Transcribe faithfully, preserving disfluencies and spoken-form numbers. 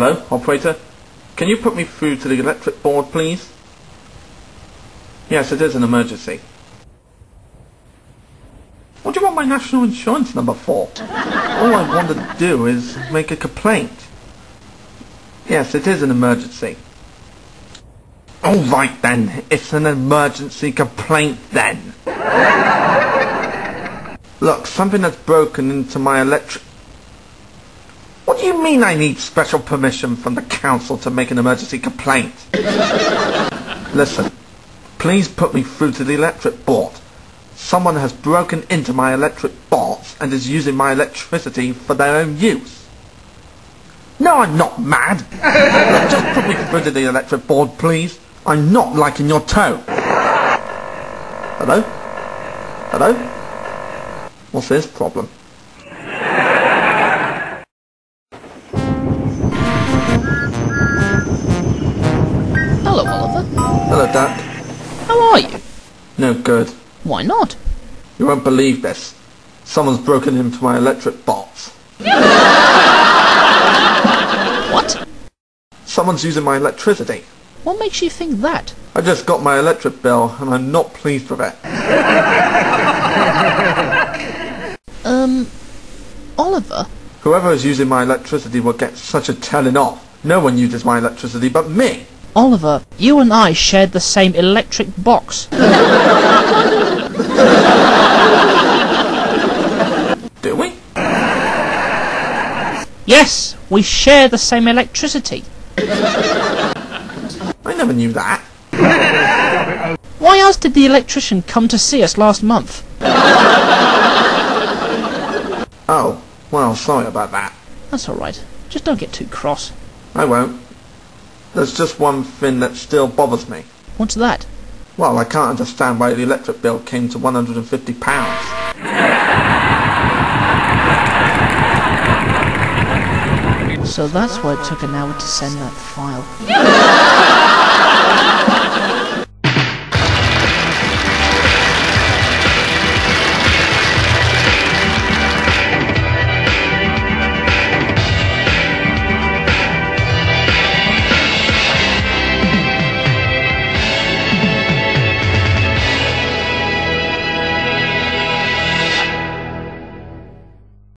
Hello, operator? Can you put me through to the electric board, please? Yes, it is an emergency. What do you want my national insurance number for? All I want to do is make a complaint. Yes, it is an emergency. All right then, it's an emergency complaint then. Look, something that's broken into my electric... What do you mean I need special permission from the council to make an emergency complaint? Listen, please put me through to the electric board. Someone has broken into my electric box and is using my electricity for their own use. No, I'm not mad. Look, just put me through to the electric board, please. I'm not liking your tone. Hello? Hello? What's this problem? Hello, Oliver. Hello, Duck. How are you? No good. Why not? You won't believe this. Someone's broken into my electric box. What? Someone's using my electricity. What makes you think that? I just got my electric bill and I'm not pleased with it. um, Oliver? Whoever is using my electricity will get such a telling off. No one uses my electricity but me. Oliver, you and I shared the same electric box. Do we? Yes, we share the same electricity. I never knew that. Why else did the electrician come to see us last month? Oh, well, sorry about that. That's alright. Just don't get too cross. I won't. There's just one thing that still bothers me. What's that? Well, I can't understand why the electric bill came to one hundred and fifty pounds. So that's why it took an hour to send that file.